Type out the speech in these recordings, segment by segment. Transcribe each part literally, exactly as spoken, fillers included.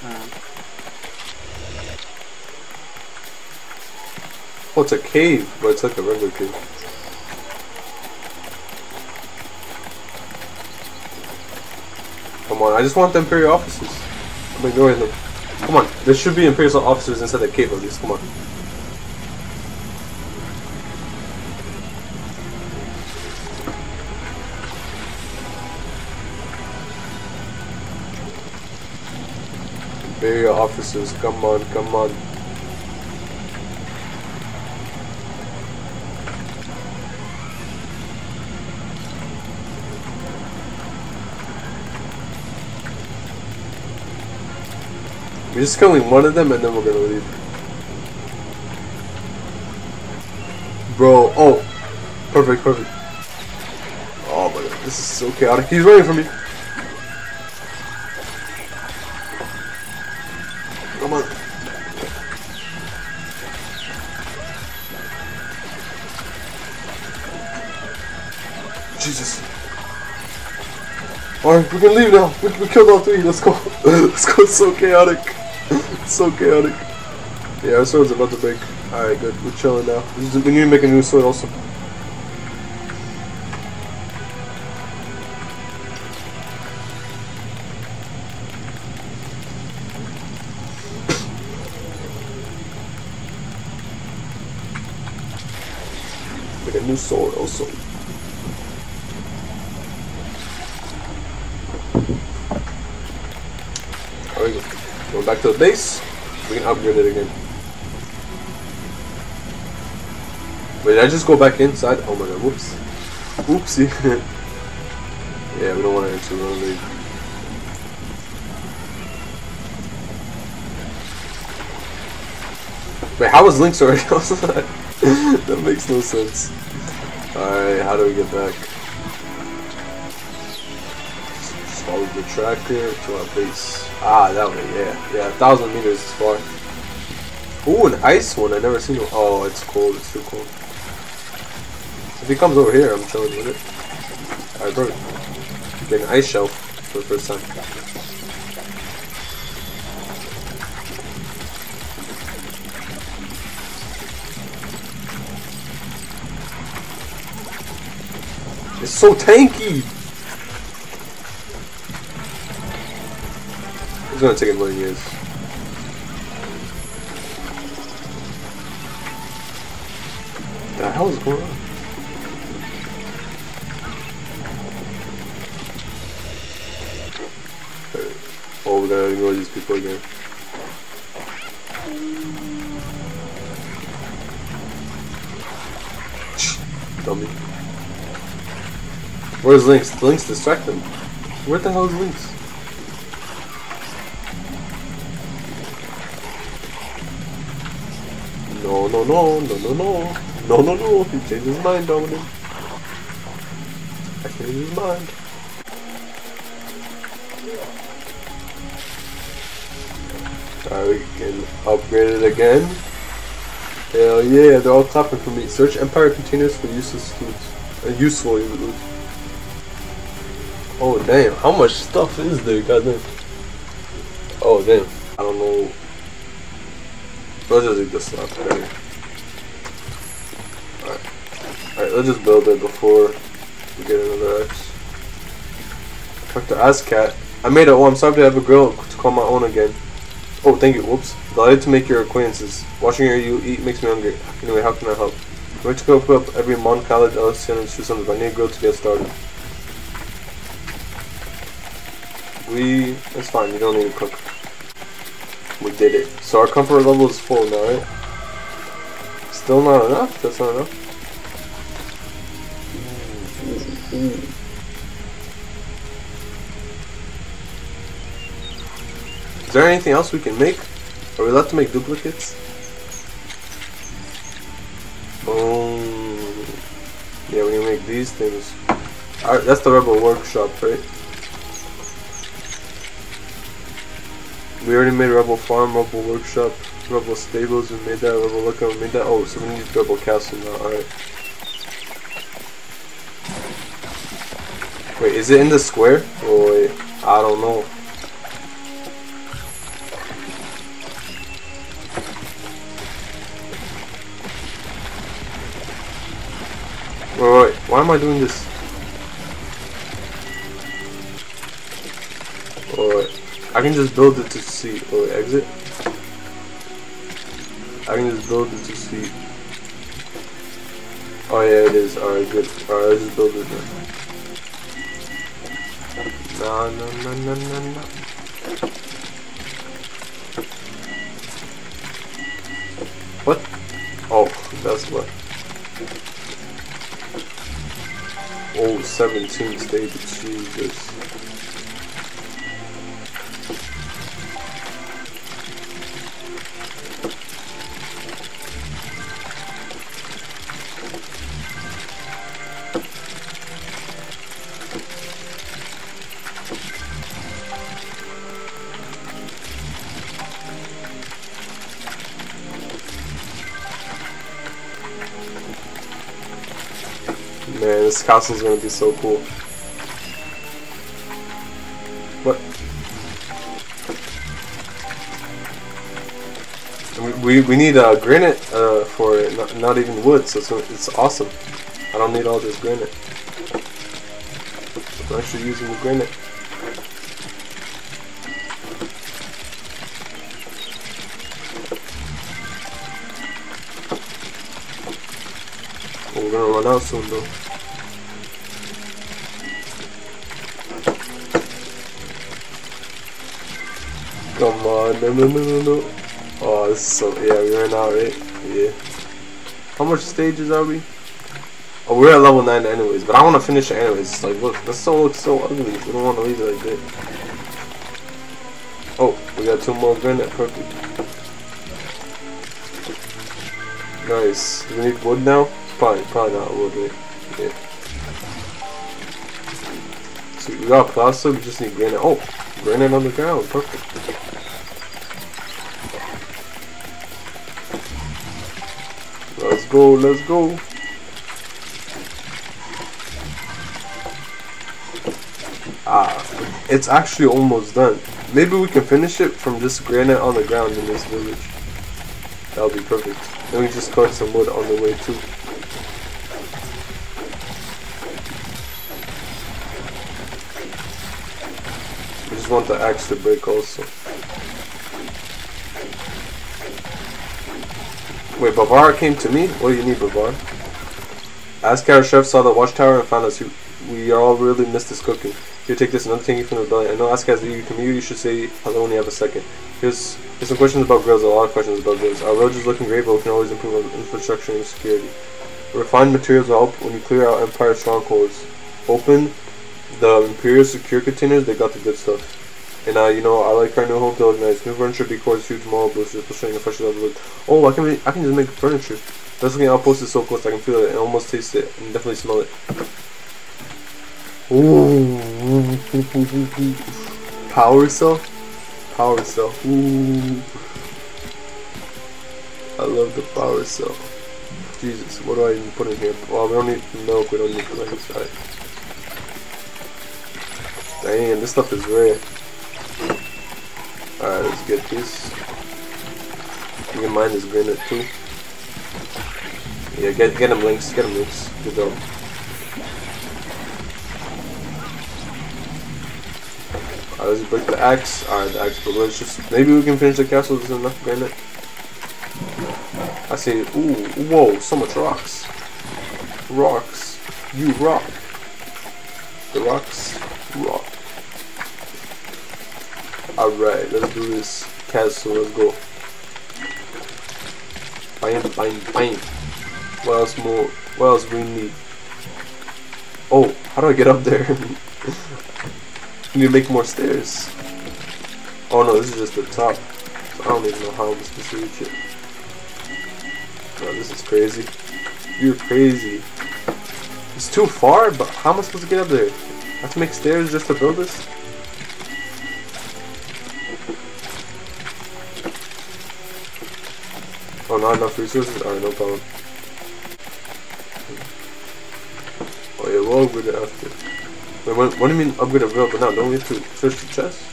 Um, well, it's a cave, but it's like a regular cave. Come on, I just want the Imperial officers. I'm ignoring them. Come on, there should be Imperial officers inside the cave at least. Come on. Imperial officers, come on, come on. We're just killing one of them and then we're gonna leave. Bro, oh. Perfect, perfect. Oh my god, this is so chaotic. He's running from me. Come on. Jesus. Alright, we can leave now. We, we killed all three. Let's go. Let's go. It's so chaotic. It's so chaotic. Yeah, our sword's about to break. Alright, good. We're chilling now. We need to make a new sword also. Make a new sword also. Alright, go. Going back to the base, we can upgrade it again. Wait, did I just go back inside? Oh my god, whoops. Oopsie. Yeah, we don't want to enter, we don't leave. Wait, how was Link's already outside? That makes no sense. Alright, how do we get back? Follow the tracker to our base. Ah, that way, yeah. Yeah, a thousand meters is far. Ooh, an ice one. I never seen one. Oh, it's cold. It's too cold. If he comes over here, I'm chilling with it. Alright, perfect. Get an ice shelf for the first time. It's so tanky! It's gonna take a million years. What the hell is going on? Oh, we gotta ignore these people again. Dummy. Where's Lynx? Lynx distract them. Where the hell is Lynx? No, no, no, no, no, no, no, no, no, he changed his mind, Dominic. I changed his mind. Alright, we can upgrade it again. Hell yeah, they're all clapping for me. Search Empire containers for useless loot. Uh, useful loot. Oh, damn, how much stuff is there, goddamn? Oh, damn, I don't know. Let's just eat this stuff. Alright. Alright, let's just build it before we get another axe. Talk to Azcat. I made it. Oh, I'm sorry to have a grill to call my own again. Oh, thank you. Whoops. Delighted to make your acquaintances. Watching you eat makes me hungry. Anyway, how can I help? I'm going to cook up every Mon Khaled L S C N and shoot something. I need a grill to get started. We. That's fine. You don't need to cook. We did it. So our comfort level is full now, right? Still not enough? That's not enough. Is there anything else we can make? Are we allowed to make duplicates? Oh. Yeah, we can make these things. Alright, that's the Rebel Workshop, right? We already made Rebel Farm, Rebel Workshop, Rebel Stables, we made that, Rebel Lookout, we made that. Oh, so we need Rebel Castle now, alright. Wait, is it in the square? Oh wait, I don't know. Wait, wait, why am I doing this? Alright, I can just build it to see. Alright, exit. I can just build it to see. Oh yeah, it is. Alright, good. Alright, let's just build it then. No, no, no, no, no, no. What? Oh, that's what. Oh, seventeen stages, Jesus. Man, this castle is gonna be so cool. What? We we, we need a uh, granite uh, for it, not, not even wood, so it's, it's awesome. I don't need all this granite. I'm actually using the granite. We're gonna run out soon though. Come on, no, no, no, no, no. Oh, this is so, yeah, we ran out, right? Yeah. How much stages are we? Oh, we're at level nine anyways, but I want to finish it anyways. It's like, look, this so looks so ugly. We don't want to leave it like that. Oh, we got two more granite, perfect. Nice. We need wood now? Probably, probably not wood, right? Yeah. So we got plastic, we just need granite. Oh, granite on the ground, perfect. Let's go, let's go. Ah, it's actually almost done. Maybe we can finish it from just granite on the ground in this village. That'll be perfect. Then we just collect some wood on the way too. We just want the axe to break also. Wait, Bavar came to me? What do you need, Bavar? Askar chef saw the watchtower and found us. We all really missed this cooking. Here, take this, another thingy from the belly. I know Askar's leaving to me. You should say hello when you have a second. Here's, here's some questions about grills, a lot of questions about grills. Our road is looking great, but we can always improve on infrastructure and security. Refined materials will help when you clear out Empire strongholds. Open the Imperial secure containers, they got the good stuff. And uh, you know, I like our new home to look nice. New furniture because huge moral boosters for showing the fresh level look. Oh, I can be, I can just make furniture. That's looking outpost is so close, I can feel it and almost taste it and definitely smell it. Ooh. Power cell? Power cell. Ooh. I love the power cell. Jesus, what do I even put in here? Well, we don't need milk, we don't need things. Alright. Damn, this stuff is rare. Alright, let's get this. You can mine this granite too. Yeah, get get him links, get him links. Good job. Alright, let's break the axe. Alright, the axe, but let's just maybe we can finish the castle. There's enough granite. I see. Ooh, whoa, so much rocks. Rocks, you rock. The rocks, rock. Alright, let's do this castle, let's go. Bam, bam, bam. What else more? What else we need? Oh, how do I get up there? Need to make more stairs. Oh no, this is just the top. So I don't even know how I'm supposed to reach it. Oh, this is crazy. You're crazy. It's too far, but how am I supposed to get up there? I have to make stairs just to build this? Oh, not enough resources? Alright, no problem. Oh yeah, we'll upgrade it after. Wait, what, what do you mean upgrade a build? But now, don't we have to search the chest?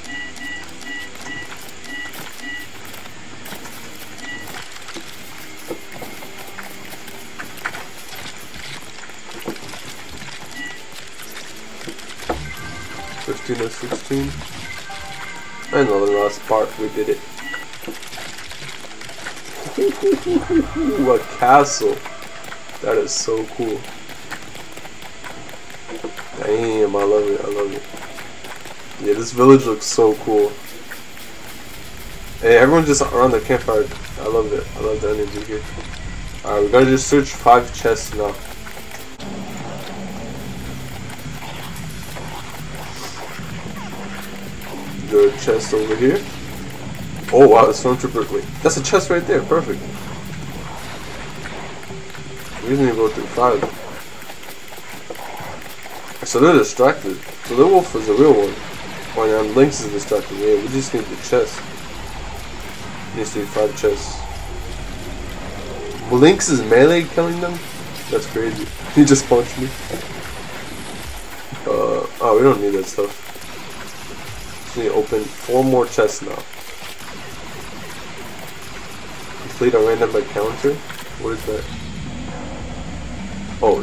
two point sixteen. And the last part, we did it. Ooh, a castle. That is so cool. Damn, I love it, I love it. Yeah, this village looks so cool. Hey, everyone just around the campfire. I love it, I love the energy here. Alright, we gotta just search five chests now. The chest over here. Oh wow, it's stormtrooper. Wait, that's a chest right there, perfect. We need to go through five. So they're distracted. So the wolf is the real one. Oh yeah, and Lynx is distracted. Yeah, we just need the chest. Needs to be five chests. Well, Lynx is melee killing them? That's crazy. He just punched me. Uh, oh, we don't need that stuff. Just need to open four more chests now. Complete a random encounter? What is that? Oh,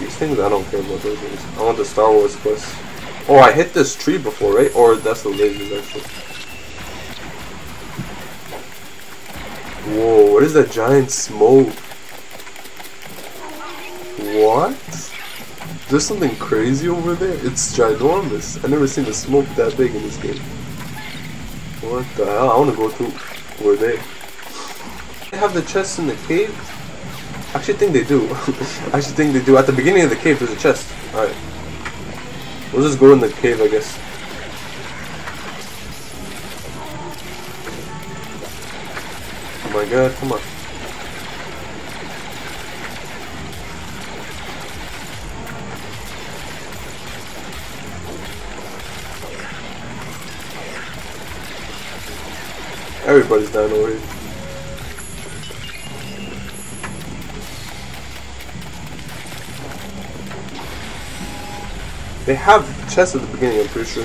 these things, I don't care about those things. I want the Star Wars quest. Oh, I hit this tree before, right? Or that's the lasers, actually. Whoa, what is that giant smoke? What? There's something crazy over there? It's ginormous. I've never seen a smoke that big in this game. What the hell? I want to go through. Where they? They have the chests in the cave? I actually think they do. I actually think they do. At the beginning of the cave, there's a chest. Alright. We'll just go in the cave, I guess. Oh my god, come on. Everybody's dying over here. They have chests at the beginning, I'm pretty sure.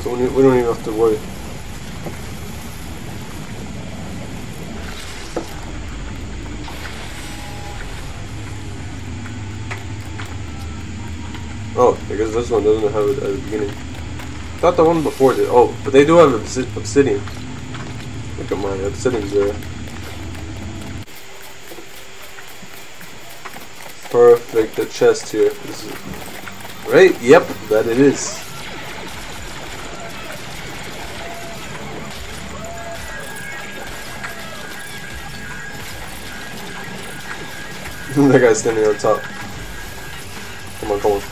So we, we don't even have to worry. Oh, I guess this one doesn't have it at the beginning. I thought the one before did. Oh, but they do have obsid obsidian. Look at my obsidian's there. Perfect, the chest here. This is right? Yep, that it is. That guy's standing on top. Come on, come on.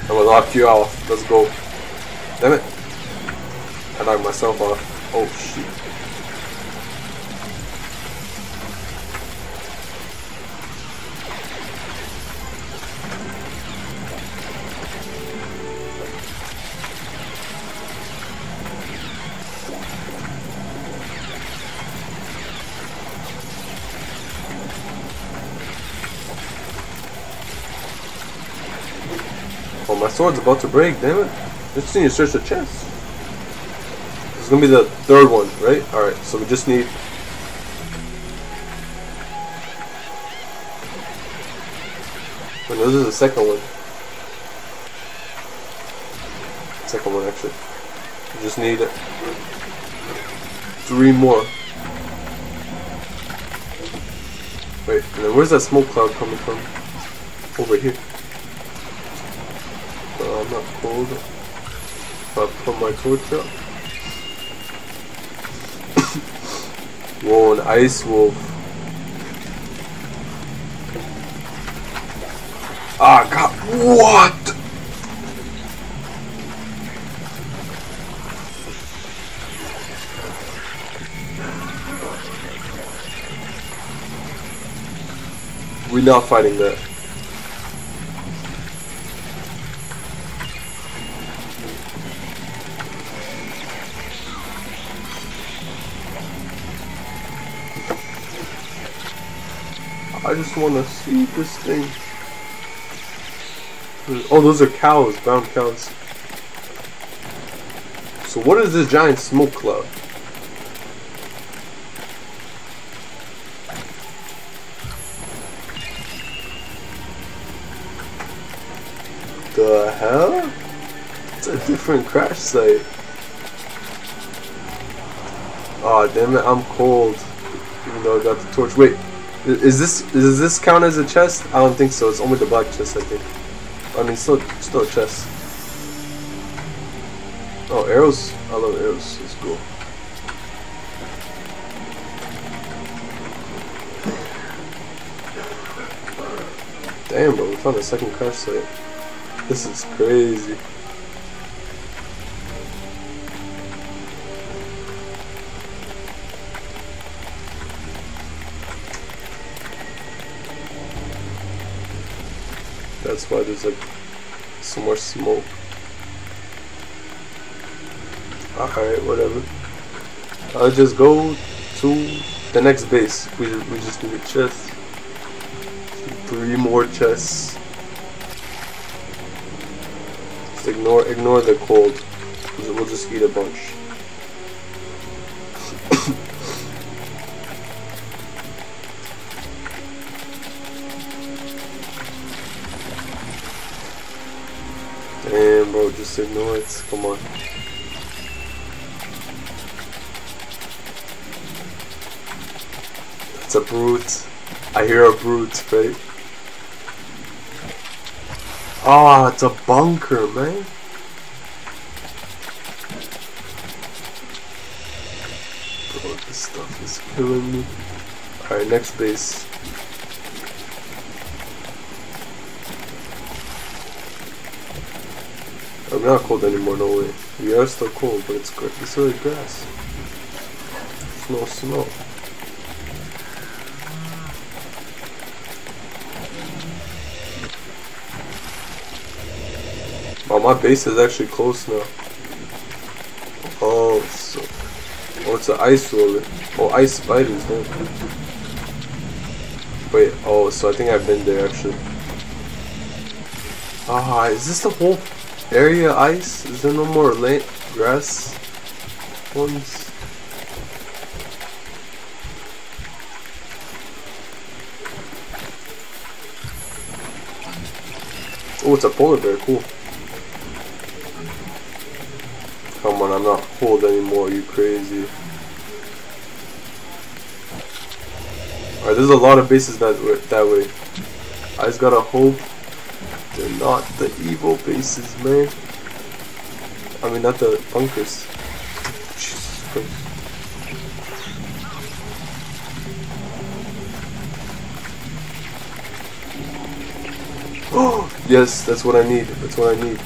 I'm gonna knock you off. Let's go. Damn it. I knocked myself off. Oh, shit. Oh, my sword's about to break, damn it. Just need to search the chest. It's gonna be the third one, right? Alright, so we just need. Wait, no, this is the second one. Second one, actually. We just need three more. Wait, and then where's that smoke cloud coming from? Over here. Uh, I'm not cold. I'll put my torch up. Whoa, an ice wolf. Ah, God. What? We're not fighting that. I just want to see this thing. Oh, those are cows, brown cows. So what is this giant smoke cloud? The different crash site. Aw, oh, damn it, I'm cold. Even though I got the torch. Wait, is this does this count as a chest? I don't think so. It's only the black chest, I think. I mean, still, still a chest. Oh, arrows. I love arrows. It's cool. Damn, bro, we found a second crash site. This is crazy. That's why there's like so much smoke. Alright, whatever. I'll just go to the next base. We, we just need a chest. Three more chests. Just ignore ignore the cold. We'll just eat a bunch. Damn, bro, just ignore it. Come on. That's a brute. I hear a brute, right? Ah, oh, it's a bunker, man. Bro, this stuff is killing me. Alright, next base. I'm not cold anymore, no way. We are still cold, but it's good. It's really grass. There's no snow. Oh, my base is actually close now. Oh, so. Oh, it's an ice roller. Oh, ice spiders, man. Wait, oh, so I think I've been there actually. Ah, is this the whole area ice? Is there no more late grass ones? Oh, it's a polar bear, cool. Come on, I'm not cold anymore, you crazy. Alright, there's a lot of bases that way, that way. I just gotta hope they're not the evil bases, man. I mean, not the bunkers. Jesus Christ. Oh, yes, that's what I need. That's what I need.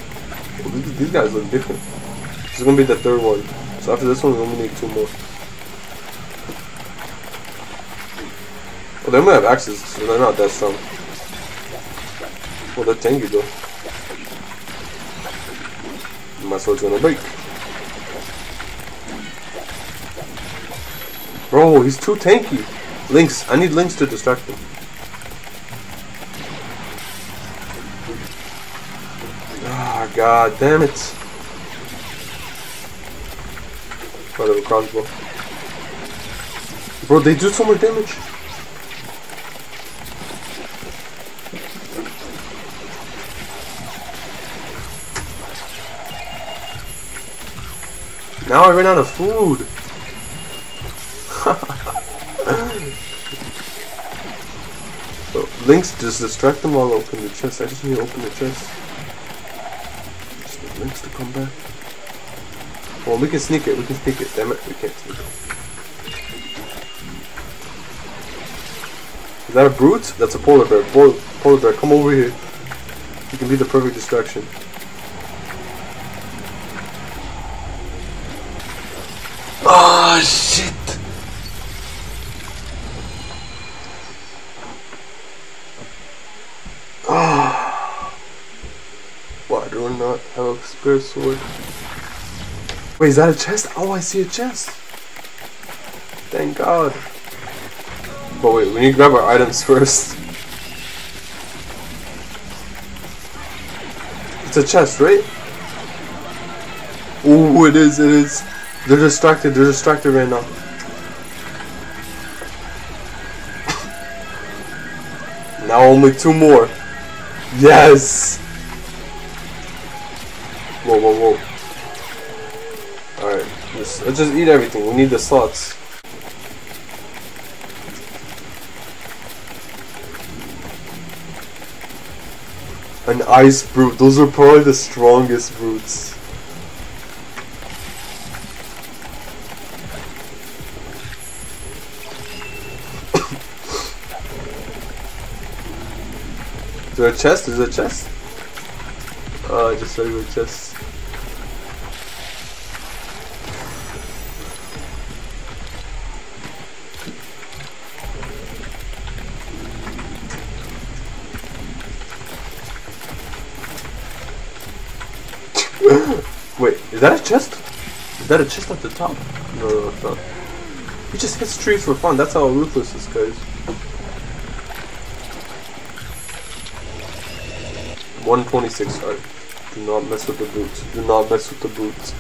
Well, these guys look different. This is gonna be the third one. So after this one, we only need two more. Well, they might have axes, so they're not that strong. Well, they're tanky though. My sword's gonna break. Bro, he's too tanky. Lynx, I need Lynx to distract him. Ah, oh, god damn it. Out of a crossbow. Bro, they do so much damage. Now I ran out of food. So, Lynx, just distract them while I open the chest. I just need to open the chest. Just need Lynx to come back. Well, we can sneak it, we can sneak it, damn it, we can't sneak it. Is that a brute? That's a polar bear. Pol polar bear, come over here. You can be the perfect distraction. Ah, oh, shit! Ah! Oh. Why do I not have a spare sword? Wait, is that a chest? Oh, I see a chest. Thank God. But wait, we need to grab our items first. It's a chest, right? Ooh, it is, it is. They're distracted, they're distracted right now. Now only two more. Yes! Whoa, whoa, whoa. this. Let's just eat everything. We need the slots. An ice brute. Those are probably the strongest brutes. Is there a chest? Is there a chest? Oh, I just regular chest. Wait, is that a chest? Is that a chest at the top? No, no, it's not. He just hits trees for fun. That's how ruthless this guy is. one twenty-six, alright. Do not mess with the boots. Do not mess with the boots.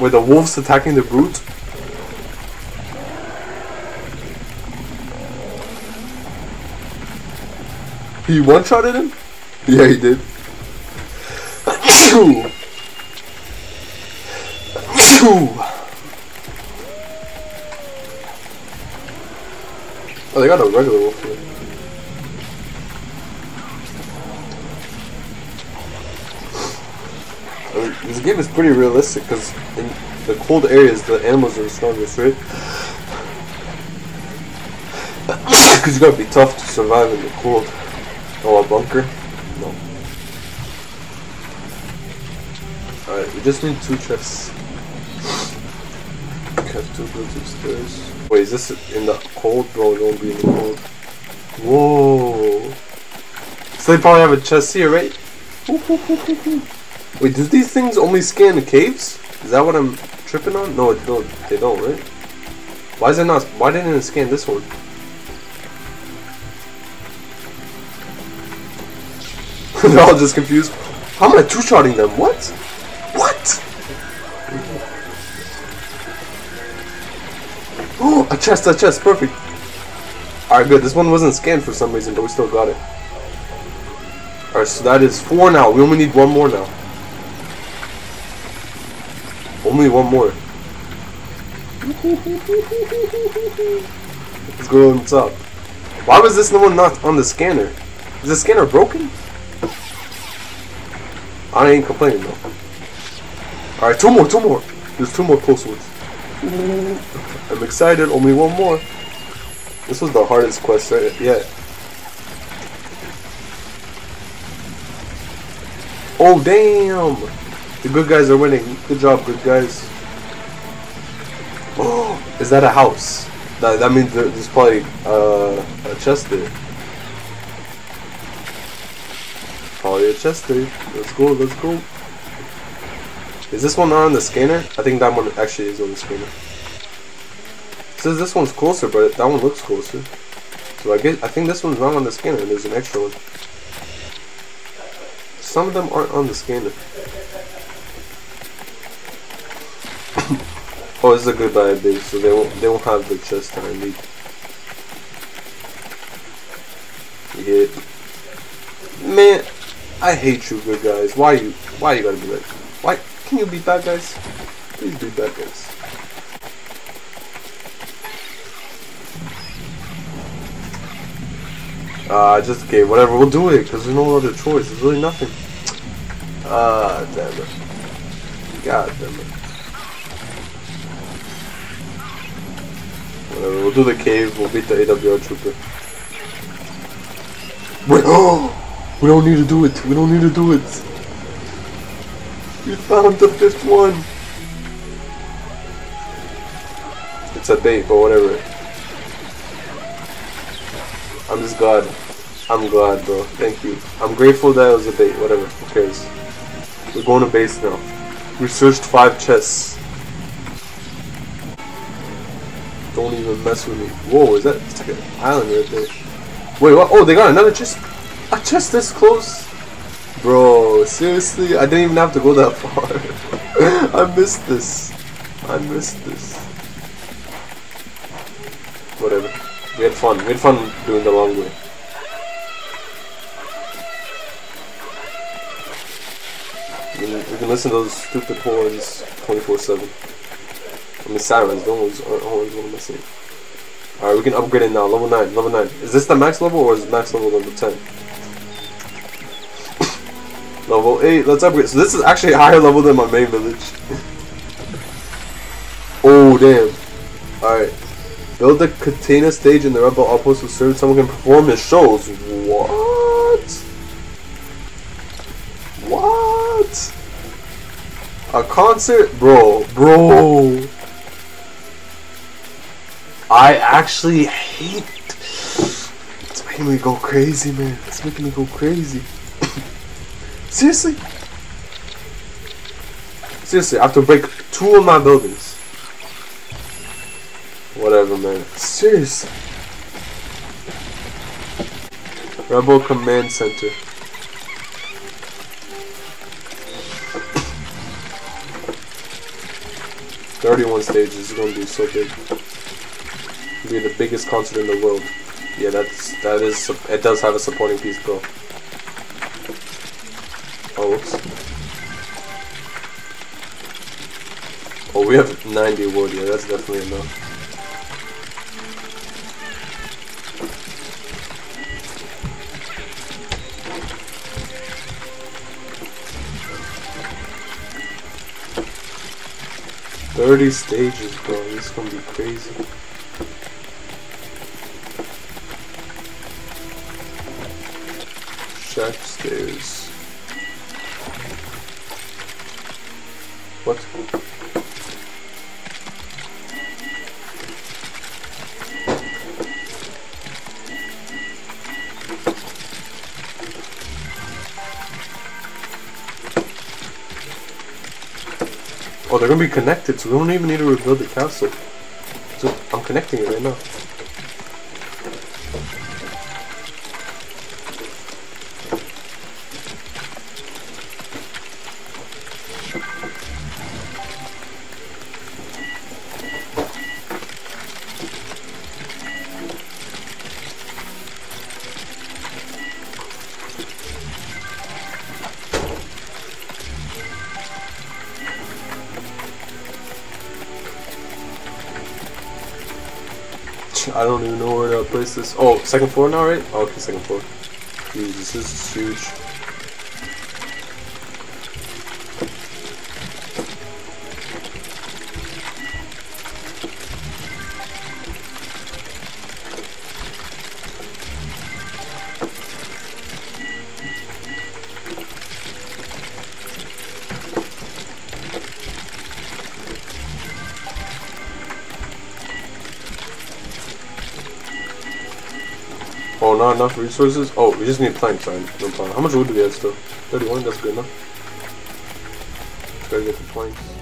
Wait, the wolf's attacking the brute? He one-shotted him? Yeah, he did. Oh, they got a regular wolf here. I mean, this game is pretty realistic because in the cold areas the animals are the strongest, right? Because you gotta be tough to survive in the cold. Oh, a bunker? No. Alright, we just need two chests. Have two goods upstairs. Wait, is this in the cold? Bro, don't be in the cold. Whoa. So they probably have a chest here, right? Wait, do these things only scan the caves? Is that what I'm tripping on? No, they don't, they don't, right? Why is it not? Why didn't it scan this one? They're all just confused. How am I two-shotting them? What? What? Oh, a chest, a chest, perfect. Alright, good. This one wasn't scanned for some reason, but we still got it. Alright, so that is four now. We only need one more now. Only one more. Let's go on top. Why was this one not on the scanner? Is the scanner broken? I ain't complaining though. Alright, two more, two more. There's two more close ones. I'm excited, only one more. This was the hardest quest right yet. Oh damn! The good guys are winning. Good job, good guys. Oh, is that a house? That, that means there's probably uh, a chest there. Probably a chest there. Let's go, let's go. Is this one not on the scanner? I think that one actually is on the scanner. It says this one's closer, but that one looks closer. So I guess I think this one's not on the scanner and there's an extra one. Some of them aren't on the scanner. Oh, it's a good guy, baby, so they won't they won't have the chest that I need. Yeah. Man, I hate you good guys. Why you why you gotta be like that? Why can you be bad guys? Please be bad guys. Uh, just okay, whatever, we'll do it, because there's no other choice, there's really nothing. Ah, uh, damn it. God damn it. Whatever, we'll do the cave, we'll beat the A W R trooper. Wait, oh! We don't need to do it, we don't need to do it. We found the fifth one! It's a bait, but whatever. I'm just glad. I'm glad, bro. Thank you. I'm grateful that it was a bait, whatever. Who cares? We're going to base now. We searched five chests. Don't even mess with me. Whoa, is that? It's like an island right there. Wait, what? Oh, they got another chest? A chest this close? Bro, seriously? I didn't even have to go that far. I missed this. I missed this. Whatever. We had fun. We had fun doing the long way. You can listen to those stupid horns twenty-four seven. I mean sirens, those aren't horns, what am I saying? Alright, we can upgrade it now, level nine, level nine. Is this the max level or is max level number ten? Level eight, let's upgrade. So this is actually a higher level than my main village. Oh damn. Alright. Build the Katana stage in the rebel outpost to serve someone can perform his shows. What? What? A concert? Bro, bro. I actually hate... It's making me go crazy, man. It's making me go crazy. Seriously? Seriously, I have to break two of my buildings. Whatever, man. Seriously. Rebel Command Center. thirty-one stages. It's gonna be so big. It'll be the biggest concert in the world. Yeah, that's that is. It does have a supporting piece, bro. Oh, oops. Oh, we have ninety wood. Yeah, that's definitely enough. thirty stages, bro. This is gonna be crazy. Shack stairs. What? Oh, they're gonna be connected, so we don't even need to rebuild the castle. So I'm connecting it right now. I don't even know where to place this. Oh, second floor now, right? Oh, okay, second floor. Dude, this is huge. Oh, not enough resources? Oh, we just need planks, sorry, no problem. How much wood do we have still? thirty-one, that's good enough. Gotta get the planks.